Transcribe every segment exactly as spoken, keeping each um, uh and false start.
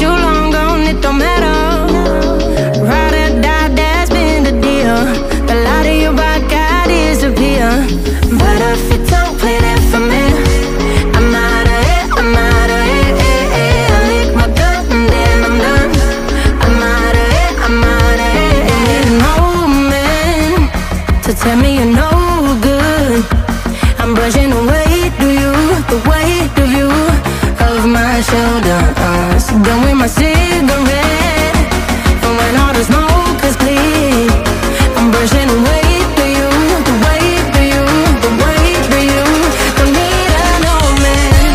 you long gone, it don't matter. Ride or die, that's been the deal. The light of your body got disappear. But if you don't play that for me, I'm out of it, I'm out of it, eh, eh. I lick my gun and then I'm done. I'm out of it, I'm out of it, eh, eh. Need an old man to tell me you're no good. I'm brushing away, do you, the weight of you, of my shoulder. Done with my cigarette, and when all the smoke is clear, I'm brushing away for you, the weight for you, the weight for you. Don't need an old man.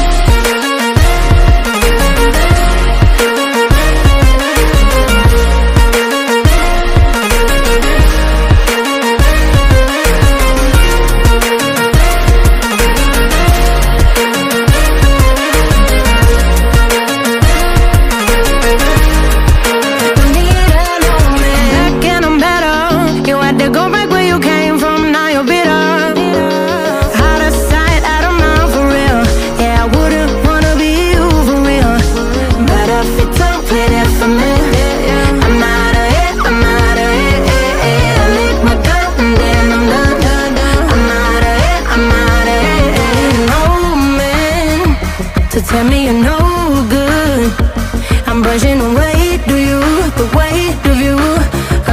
Tell me you're no good. I'm brushing away, do you, the weight of you,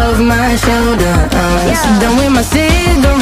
of my shoulder. I'm done with my cigarette.